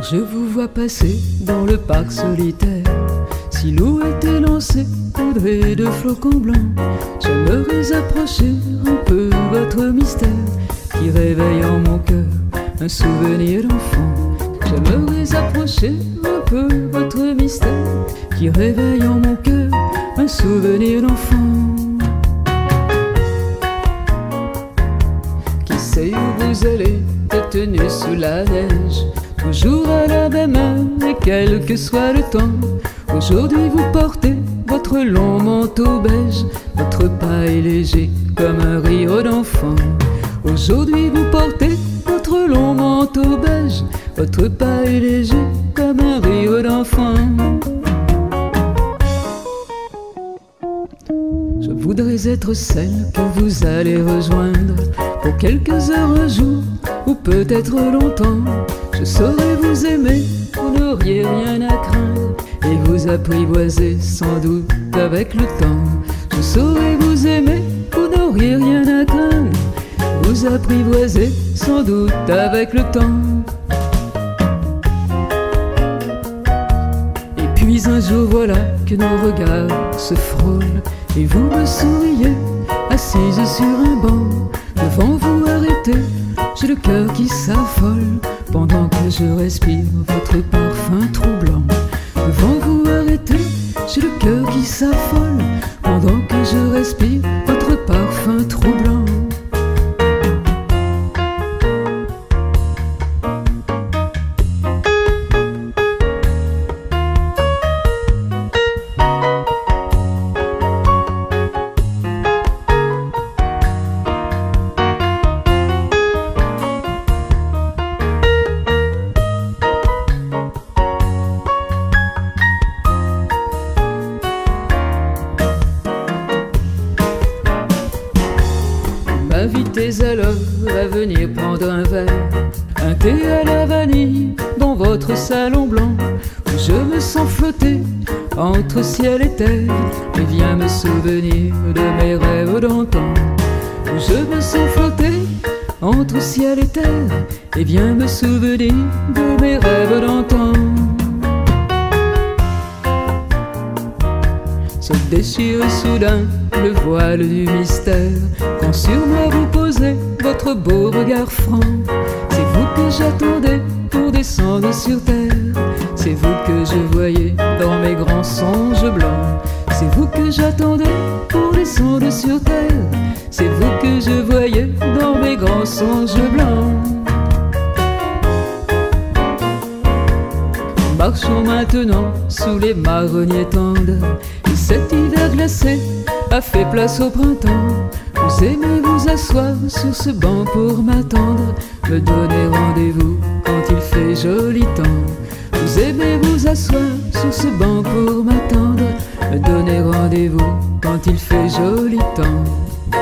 Quand je vous vois passer dans le parc solitaire, si l'eau était lancée, poudrée de flocons blancs, j'aimerais approcher un peu votre mystère qui réveille en mon cœur un souvenir d'enfant. J'aimerais approcher un peu votre mystère qui réveille en mon cœur un souvenir d'enfant. Qui sait où vous allez, détenu sous la neige, toujours à la même heure et quel que soit le temps. Aujourd'hui vous portez votre long manteau beige, votre pas est léger comme un rire d'enfant. Aujourd'hui vous portez votre long manteau beige, votre pas est léger comme un rire d'enfant. Je voudrais être celle que vous allez rejoindre pour quelques heures, un jour ou peut-être longtemps. Je saurais vous aimer, vous n'auriez rien à craindre et vous apprivoiser sans doute avec le temps. Je saurais vous aimer, vous n'auriez rien à craindre, vous apprivoiser sans doute avec le temps. Et puis un jour voilà que nos regards se frôlent et vous me souriez, assise sur un banc. Devant vous arrêtez, j'ai le cœur qui s'affole pendant que je respire votre parfum troublant. Devant vous arrêtez, j'ai le cœur qui s'affole pendant que je respire votre parfum troublant. Invitez alors à venir prendre un verre, un thé à la vanille dans votre salon blanc, où je me sens flotter entre ciel et terre et viens me souvenir de mes rêves d'antan. Où je me sens flotter entre ciel et terre et viens me souvenir de mes rêves d'antan. Se déchire soudain le voile du mystère quand sur moi vous posez votre beau regard franc. C'est vous que j'attendais pour descendre sur terre, c'est vous que je voyais dans mes grands songes blancs. C'est vous que j'attendais pour descendre sur terre, c'est vous que je voyais dans mes grands songes blancs. Marchons maintenant sous les marronniers tendres, et cet hiver glacé a fait place au printemps. Vous aimez vous asseoir sur ce banc pour m'attendre, me donner rendez-vous quand il fait joli temps. Vous aimez vous asseoir sur ce banc pour m'attendre, me donner rendez-vous quand il fait joli temps.